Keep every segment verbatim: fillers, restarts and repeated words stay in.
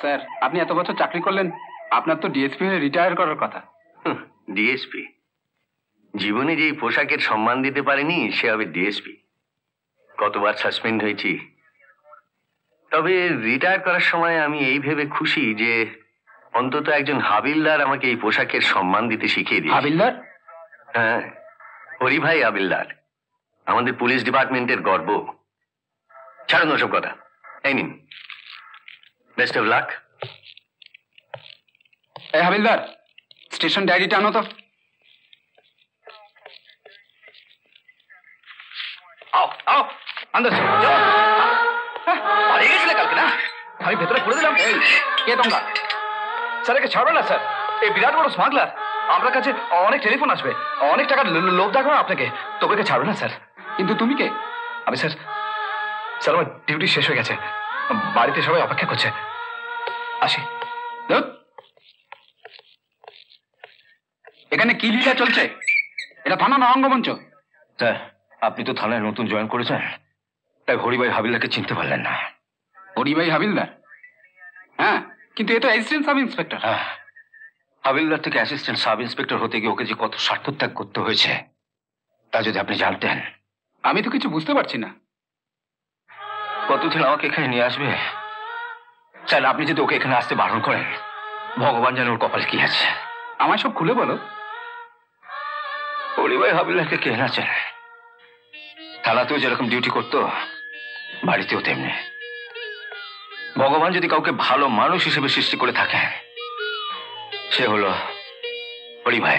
Sir আপনি এত বছর চাকরি করলেন আপনার তো ডিএসপি হয়ে রিটায়ার করার কথা। ডিএসপি জীবনে যেই পোশাকের সম্মান দিতে পারেনি সে হবে ডিএসপি। কতবার সাসপেন্ড হয়েছি, তবে রিটায়ার করার সময় আমি এই ভেবে খুশি যে অন্তত একজন হাবিলদার আমাকে এই পোশাকের সম্মান দিতে শিখিয়ে দিয়েছে। হাবিলদার? হ্যাঁ, হরি ভাই হাবিলদার, আমাদের পুলিশ ডিপার্টমেন্টের গর্ব। ছাড়ুন ওসব কথা, এই নিন, বেস্ট অফ লাক। এই হাবিলদার, স্টেশন ডায়েরিটা আনো তো। আও আও আন্দাজ যাও। আরে এইগুলা কালকে না আমি ভেতরে পুরে দিলাম। এই কে তোমরা? স্যার একে ছাড়বে না স্যার, এই বিরাট বড় স্মাগলার। আপনার কাছে অনেক টেলিফোন আসবে, অনেক টাকার লোভ দেখাবে আপনাকে, তবে কে ছাড়বে না স্যার। কিন্তু তুমি কে? আমি স্যার, স্যার আমার ডিউটি শেষ হয়ে গেছে, বাড়িতে সবাই অপেক্ষা করছে, আসি। এখানে কি লীলা চলছে? এটা থানা না অঙ্গমঞ্চ? স্যার আপনি তো থানায় নতুন জয়েন করেছেন, তাই হরি ভাই হাবিলদারকে চিনতে পারলেন না। হরি ভাই হাবিলদার? হ্যাঁ, কিন্তু এটা অ্যাসিস্ট্যান্ট সাব ইন্সপেক্টর। হ্যাঁ, হাবিলদার থেকে অ্যাসিস্ট্যান্ট সাব ইন্সপেক্টর হতে গিয়ে ওকে যে কত স্বার্থত্যাগ করতে হয়েছে তা যদি আপনি জানতেন। আমি তো কিছু বুঝতে পারছি না, কতদিন আমাকে এখানে নিয়ে আসবে? চাইলে আপনি যদি ওকে এখানে আসতে বারণ করেন, ভগবান জানে ওর কপালে কি আছে। আমায় সব খুলে বলো, হরি ভাই হাবিলদারকে কে না চায়? থানাতেও যেরকম ডিউটি করতো, বাড়িতেও তেমনি। ভগবান যদি কাউকে ভালো মানুষ হিসেবে সৃষ্টি করে থাকেন, সে হলো হরি ভাই।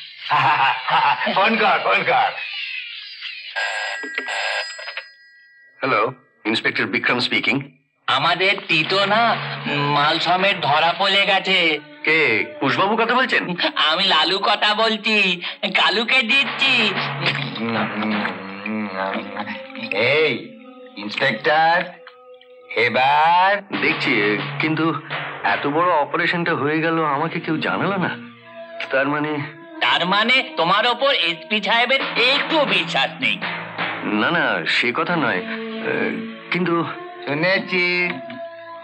ফোন কর, ফোন কর। Hello, inspector Vikram speaking. আমাদের টিটো না মাল সমেত ধরা পড়ে গেছে। কে, কুশবাবু কথা বলছেন? আমি লালু কথা বলছি, কালুকে দিচ্ছি। এই ইন্সপেক্টর, এবার দেখছি। কিন্তু এত বড় অপারেশনটা হয়ে গেল, আমাকে কেউ জানালো না। তার মানে তার মানে তোমার ওপর এসপি সাহেবের একটু বিশ্বাস নেই? না না, সে কথা নয়, কিন্তু শুনেছি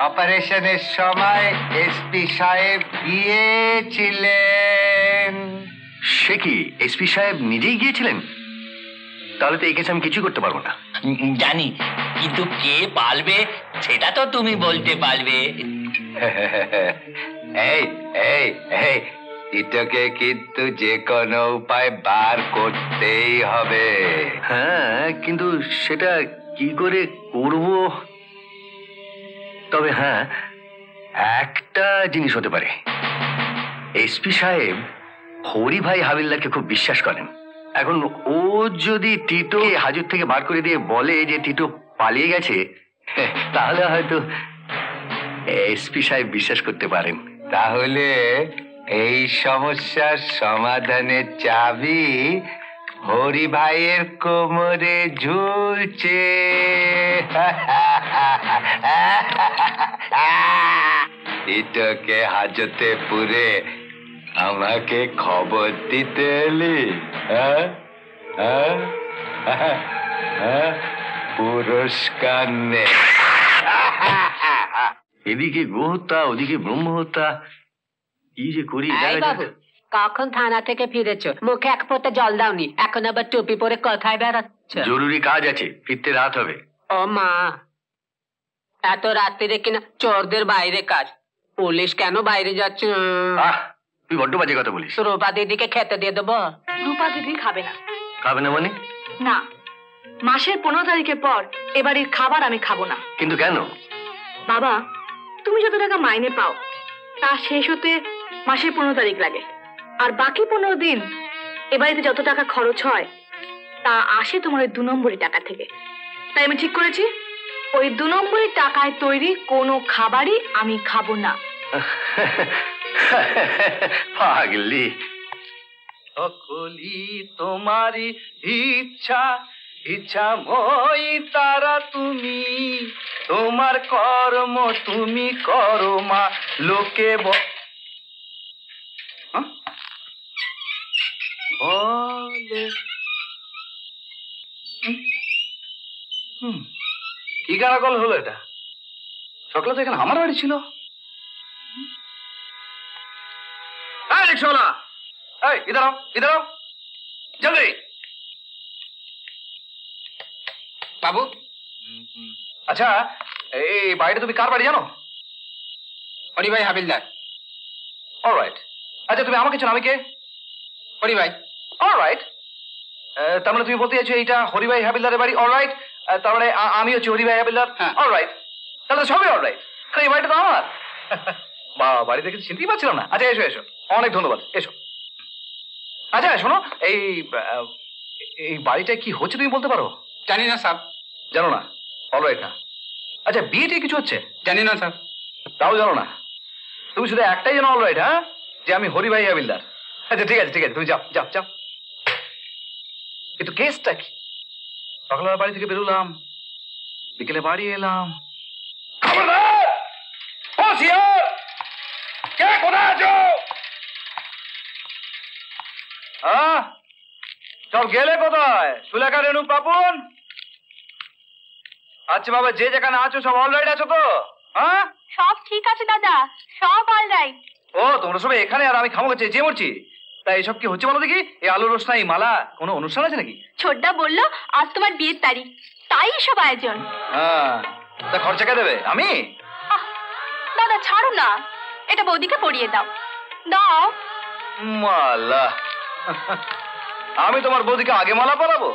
অপারেশনের সময় এসপি সাহেব গিয়েছিলেন। সে কি, এসপি সাহেব নিজেই গিয়েছিলেন? তাহলে তো এই কেসে আমি কিছুই করতে পারবো না। জানি, কিন্তু কে পালবে সেটা তো তুমি বলতে পারবে। এই এই এই এটাকে কিন্তু যে কোনো উপায় বার করতেই হবে। হ্যাঁ, কিন্তু সেটা কি করে করবো? তবে হ্যাঁ, একটা জিনিস হতে পারে, এসপি সাহেব হরি ভাই হাবিলদারকে খুব বিশ্বাস করেন। এখন ও যদি টিটো হাজত থেকে বার করে দিয়ে বলে যে টিটো পালিয়ে গেছে, তাহলে হয়তো এসপি সাহেব বিশ্বাস করতে পারেন। তাহলে এই সমস্যার সমাধানের চাবি হরি ভাইয়ের কোমরে ঝুলছে। এটাকে হাজতে পুরে আমাকে খবর দিতে এলি? পুরস্কার নেই। এদিকে গোহত্যা, ওদিকে ব্রহ্মহত্যা, কি যে করি। কখন থানা থেকে ফিরেছ? মুখে এক ফোঁটা জল দাওনি, এখন আবার টুপি পরে কোথায় বেড়াচ্ছ? জরুরি কাজ আছে, ফিরতে রাত হবে। ও মা, এত রাত্রিরে কিনা চোরদের বাইরে কাজ, পুলিশ কেন বাইরে যাচ্ছে? তুই বড্ড বাজে কথা বলিস। রূপা দিদিকে খেতে দিয়ে দেবো। রূপা দিদি খাবে না। খাবে না মানে? না, মাসের পনেরো তারিখের পর এবাড়ির খাবার আমি খাবো না। কিন্তু কেন? বাবা, তুমি যত টাকা মাইনে পাও তা শেষ হতে মাসের পনেরো তারিখ লাগে, আর বাকি পনেরো দিন এবাড়িতে যত টাকা খরচ হয় তা আসে তোমার ওই দু নম্বরই টাকা থেকে। তাই আমি ঠিক করেছি ওই দু নম্বরই টাকায় তৈরি কোনো খাবারই আমি খাবো না। পাগলি, সকলি তোমারি ইচ্ছা, ইচ্ছা মই তারা তুমি, তোমার কর্ম তুমি করো মা। লোকে ব কি গালাগাল হলো এটা? সকালে তো এখানে আমার বাড়ি ছিল। বাবু, আচ্ছা এই বাড়িটা তুমি কার বাড়ি জানো? হরি ভাই হাবিলদার। অলরাইট। আচ্ছা তুমি আমাকে চেনো? আমি কে? হরি ভাই। অলরাইট। তার মানে তুমি বলতে চাইছো এইটা হরি ভাই হাবিলদারের বাড়ি? অলরাইট। তার মানে আমি হচ্ছি হরি ভাই হাবিলদার। অলরাইট, তাহলে সবই অলরাইট, কারণ এই বাড়িটা তো আমার। বা বাড়ি দেখে চিনতেই পারছিলাম না। আচ্ছা এসো এসো, অনেক ধন্যবাদ, এসো। আচ্ছা শোনো, এই এই বাড়িটা কি হচ্ছে তুমি বলতে পারো? জানি না স্যার। জানো না? অলরাইট না। আচ্ছা বিয়েটা কিছু হচ্ছে? জানি না স্যার। তাও জানো না? তুমি শুধু একটাই জানো, অলরাইট, হ্যাঁ, যে আমি হরি ভাই হাবিলদার। আচ্ছা ঠিক আছে ঠিক আছে, তুমি যাও যাও যাও। কিন্তু কেসটা কি? সকালবেলা বাড়ি থেকে বেরোলাম, বিকেলে বাড়ি এলাম। সব গেলে কোথায়? সুলেখা, রেণু, পাপন? আচ্ছা বাবা, যে যেখানে আছো সব অলরাইট আছো তো? হ্যাঁ সব ঠিক আছে দাদা, সব অলরাইট। ও তোমরা সবাই এখানে, আর আমি খামো গেছে যে মরছি। তা এইসব কি হচ্ছে বলো দেখি? এই আলু, রোশনাই, মালা, কোনো অনুষ্ঠান আছে নাকি? ছোটদা বললো আজ তোমার বিয়ের তারিখ, তাই সব আয়োজন। হ্যাঁ তা খরচা কে দেবে? আমি? দাদা ছাড়ো না, এটা বৌদিকে পড়িয়ে দাও। দাও মালা? আমি তোমার বৌদিকে আগে মালা পরাবো?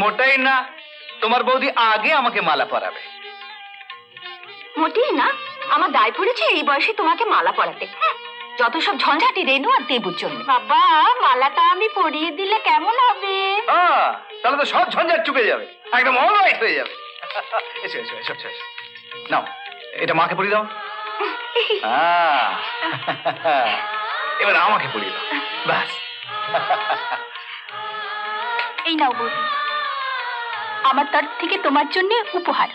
মোটেই না, তোমার বৌদি আগে আমাকে মালা পরাবে। মোটেই না, আমার দায় পড়েছে এই বয়সে তোমাকে মালা পরাতে। যত সব ঝঞ্ঝাটি রেনু আর দেবুর জন্য। বাবা মালাটা আমি পরিয়ে দিলে কেমন হবে? তাহলে তো সব ঝঞ্ঝাট চুকে যাবে, একদম অলরাইট হয়ে যাবে। এসো এসো এসো এসো, নাও এটা মাকে পরিয়ে দাও। এবার আমাকে পরিয়ে দাও, ব্যাস। এই নাও বৌদি, আমার তরফ থেকে তোমার জন্য উপহার।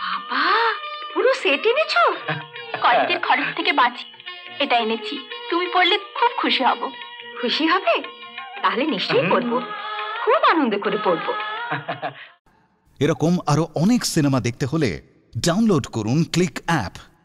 বাবা পুরো সেট এনেছো? কলেজের খরচ থেকে বাঁচি এটা এনেছি, তুমি পড়লে খুব খুশি হব। খুশি হবে? তাহলে নিশ্চয়ই পড়বো, খুব আনন্দ করে পড়বো। এরকম আরো অনেক সিনেমা দেখতে হলে ডাউনলোড করুন ক্লিক অ্যাপ।